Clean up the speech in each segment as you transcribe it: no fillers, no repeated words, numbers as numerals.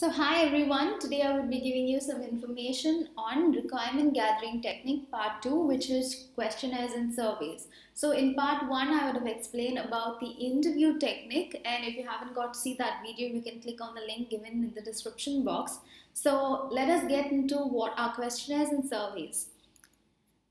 So hi everyone, today I would be giving you some information on requirement gathering technique part 2, which is questionnaires and surveys. So in part 1 I would have explained about the interview technique, and if you haven't got to see that video you can click on the link given in the description box. So let us get into what are questionnaires and surveys.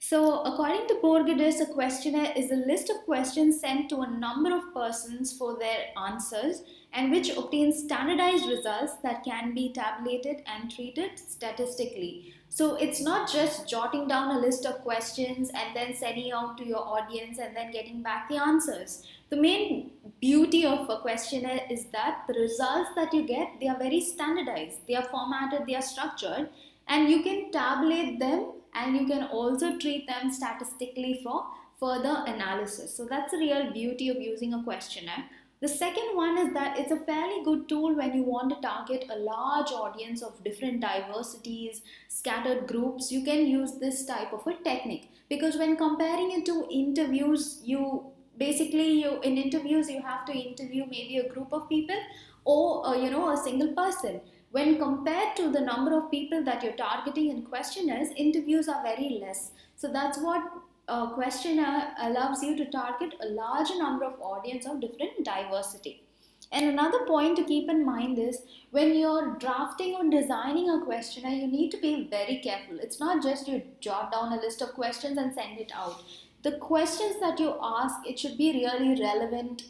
So according to Porgadis, a questionnaire is a list of questions sent to a number of persons for their answers and which obtains standardized results that can be tabulated and treated statistically. So it's not just jotting down a list of questions and then sending out to your audience and then getting back the answers. The main beauty of a questionnaire is that the results that you get, they are very standardized, they are formatted, they are structured, and you can tabulate them and you can also treat them statistically for further analysis. So that's the real beauty of using a questionnaire. The second one is that it's a fairly good tool when you want to target a large audience of different diversities, scattered groups. You can use this type of a technique, because when comparing it to interviews, in interviews you have to interview maybe a group of people or a single person. When compared to the number of people that you're targeting in questionnaires, interviews are very less. So that's what a questionnaire allows you to target a large number of audience of different diversity. And another point to keep in mind is when you're drafting or designing a questionnaire, you need to be very careful. It's not just you jot down a list of questions and send it out. The questions that you ask, it should be really relevant,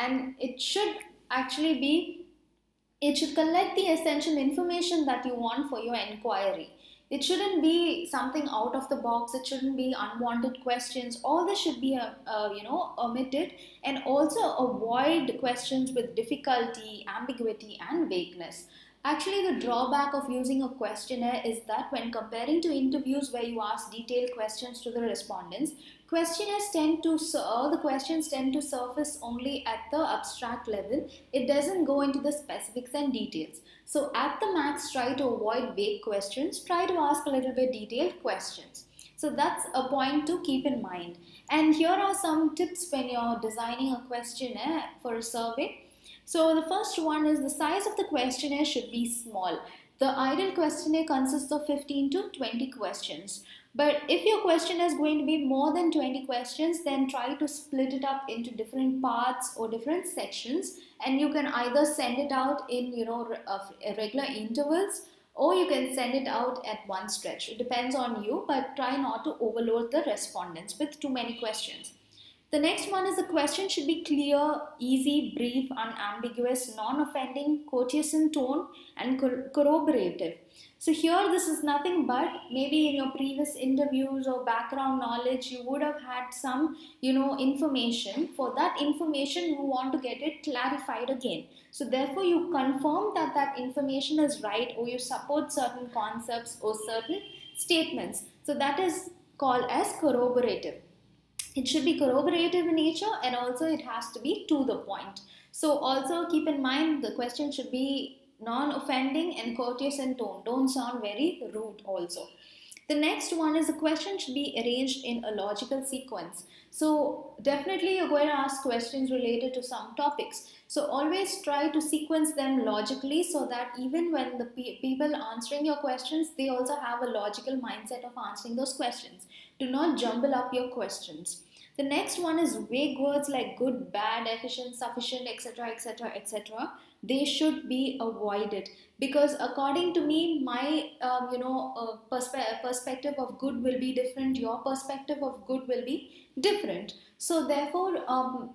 and it should collect the essential information that you want for your inquiry. It shouldn't be something out of the box. It shouldn't be unwanted questions. All this should be, omitted, and also avoid questions with difficulty, ambiguity, and vagueness. Actually, the drawback of using a questionnaire is that when comparing to interviews where you ask detailed questions to the respondents, the questions tend to surface only at the abstract level. It doesn't go into the specifics and details. So at the max, try to avoid vague questions. Try to ask a little bit detailed questions. So that's a point to keep in mind. And here are some tips when you're designing a questionnaire for a survey. So the first one is the size of the questionnaire should be small. The ideal questionnaire consists of 15 to 20 questions. But if your questionnaire is going to be more than 20 questions, then try to split it up into different parts or different sections, and you can either send it out in regular intervals, or you can send it out at one stretch. It depends on you, but try not to overload the respondents with too many questions. The next one is the question should be clear, easy, brief, unambiguous, non-offending, courteous in tone, and corroborative. So here this is nothing but maybe in your previous interviews or background knowledge you would have had some information. For that information you want to get it clarified again. So therefore you confirm that that information is right, or you support certain concepts or certain statements. So that is called as corroborative. It should be corroborative in nature, and also it has to be to the point. So also keep in mind the question should be non-offending and courteous in tone. Don't sound very rude also. The next one is the question should be arranged in a logical sequence. So definitely you're going to ask questions related to some topics. So always try to sequence them logically, so that even when the people answering your questions, they also have a logical mindset of answering those questions. Do not jumble up your questions. The next one is vague words like good, bad, efficient, sufficient, etc., etc., etc. They should be avoided, because according to me, my perspective of good will be different. Your perspective of good will be different. So therefore,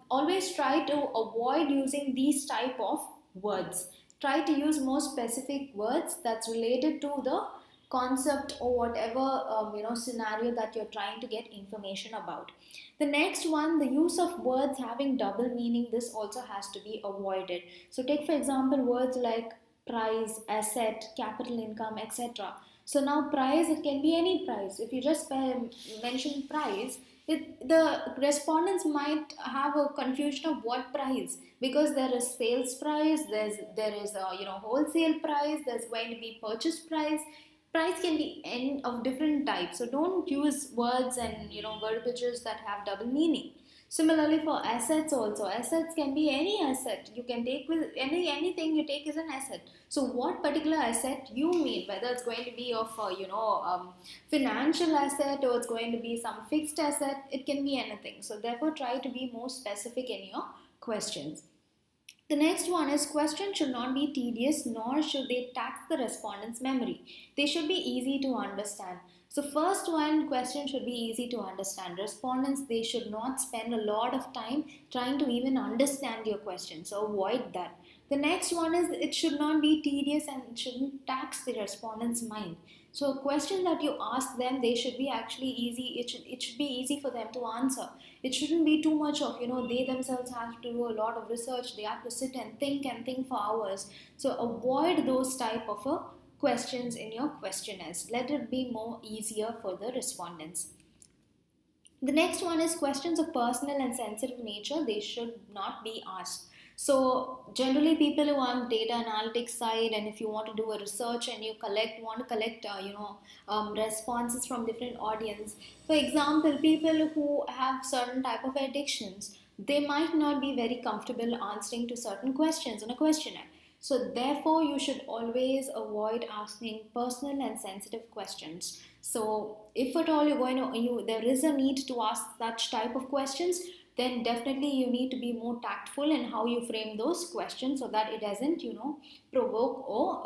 always try to avoid using these type of words. Try to use more specific words that's related to the concept or whatever scenario that you're trying to get information about. The next one, the use of words having double meaning, this also has to be avoided. So take for example words like price, asset, capital income, etc. So now price, it can be any price. If you just mention price, the respondents might have a confusion of what price, because there is sales price, there is a wholesale price, there's going to be purchase price. Price can be of different types, so don't use words and verbiages that have double meaning. Similarly for assets also, assets can be any asset. You can take with anything you take is an asset. So what particular asset you mean, whether it's going to be of financial asset or it's going to be some fixed asset, it can be anything. So therefore try to be more specific in your questions. The next one is, questions should not be tedious nor should they tax the respondent's memory. They should be easy to understand. So first one, question should be easy to understand. Respondents, they should not spend a lot of time trying to even understand your question. So avoid that. The next one is, it should not be tedious and it shouldn't tax the respondent's mind. So a question that you ask them, they should be actually easy. It should be easy for them to answer. It shouldn't be too much of, they themselves have to do a lot of research. They have to sit and think for hours. So avoid those type of questions in your questionnaires. Let it be more easier for the respondents. The next one is, questions of personal and sensitive nature, they should not be asked. So generally people who are data analytics side, and if you want to do a research and you want to collect responses from different audience, for example, people who have certain type of addictions, they might not be very comfortable answering to certain questions on a questionnaire. So therefore you should always avoid asking personal and sensitive questions. So if at all you're going to, there is a need to ask such type of questions, then definitely you need to be more tactful in how you frame those questions so that it doesn't, provoke or,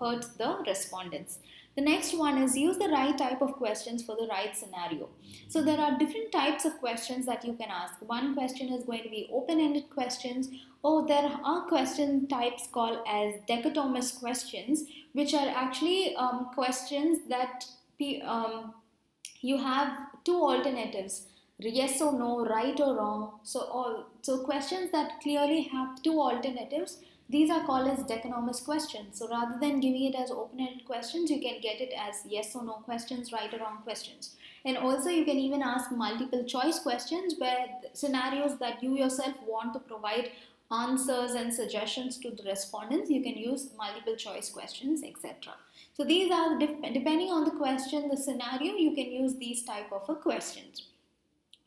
hurt the respondents. The next one is, use the right type of questions for the right scenario. So there are different types of questions that you can ask. One question is going to be open-ended questions, or there are question types called as dichotomous questions, which are actually questions that you have two alternatives. Yes or no, right or wrong. So questions that clearly have two alternatives, these are called as dichotomous questions. So rather than giving it as open-ended questions, you can get it as yes or no questions, right or wrong questions. And also you can even ask multiple choice questions where scenarios that you yourself want to provide answers and suggestions to the respondents, you can use multiple choice questions, etc. So these are, depending on the question, the scenario, you can use these type of questions.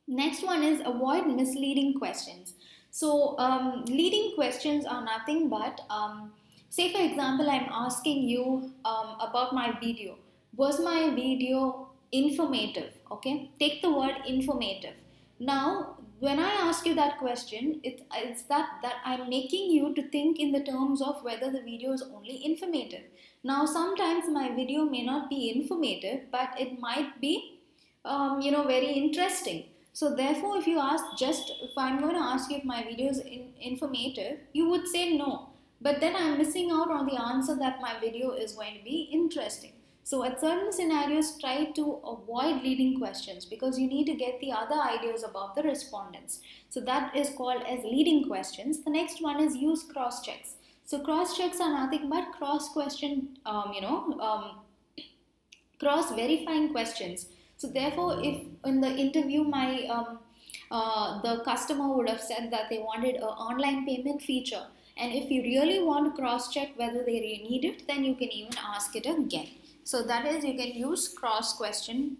Next one is, avoid misleading questions. So leading questions are nothing but, say for example, I'm asking you about my video. Was my video informative? Okay, take the word informative. Now, when I ask you that question, it's that I'm making you to think in the terms of whether the video is only informative. Now, sometimes my video may not be informative, but it might be, very interesting. So therefore, if you ask if I'm going to ask you if my video is informative, you would say no. But then I'm missing out on the answer that my video is going to be interesting. So at certain scenarios, try to avoid leading questions because you need to get the other ideas about the respondents. So that is called as leading questions. The next one is, use cross-checks. So cross-checks are nothing but cross-verifying questions. So therefore, if in the interview my the customer would have said that they wanted an online payment feature, and if you really want to cross-check whether they really need it, then you can even ask it again. So that is, you can use cross-question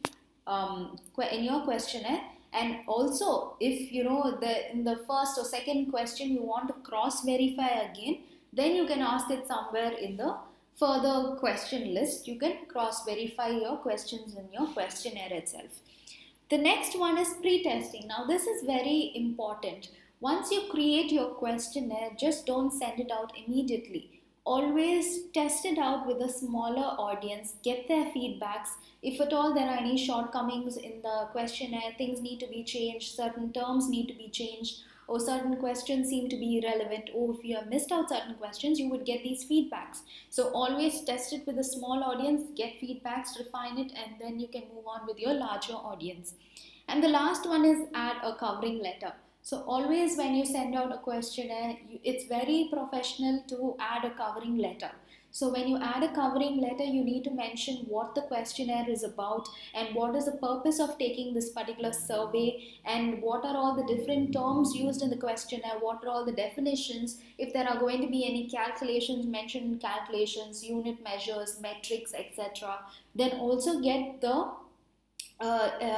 in your questionnaire. And also, if in the first or second question you want to cross-verify again, then you can ask it somewhere in the further question list. You can cross-verify your questions in your questionnaire itself. The next one is pre-testing. Now this is very important. Once you create your questionnaire, just don't send it out immediately. Always test it out with a smaller audience, get their feedbacks. If at all there are any shortcomings in the questionnaire, things need to be changed, certain terms need to be changed, or certain questions seem to be irrelevant, or if you have missed out certain questions, you would get these feedbacks. So always test it with a small audience, get feedbacks, refine it, and then you can move on with your larger audience. And the last one is, add a covering letter. So always when you send out a questionnaire, it's very professional to add a covering letter. So when you add a covering letter, you need to mention what the questionnaire is about and what is the purpose of taking this particular survey and what are all the different terms used in the questionnaire, what are all the definitions, if there are going to be any calculations mentioned in calculations, unit measures, metrics, etc. Then also get the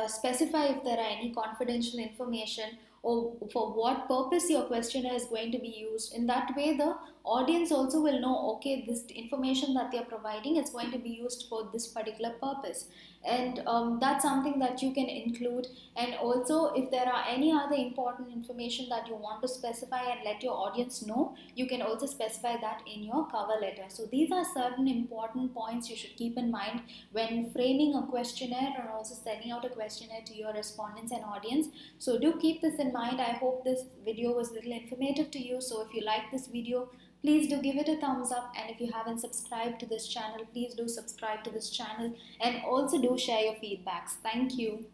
specify if there are any confidential information or for what purpose your questionnaire is going to be used. In that way, the audience also will know, okay, this information that they are providing is going to be used for this particular purpose. And that's something that you can include. And also, if there are any other important information that you want to specify and let your audience know, you can also specify that in your cover letter. So these are certain important points you should keep in mind when framing a questionnaire or also sending out a questionnaire to your respondents and audience. So do keep this in mind. I hope this video was a little informative to you. So if you like this video, please do give it a thumbs up, and if you haven't subscribed to this channel, please do subscribe to this channel, and also do share your feedbacks. Thank you.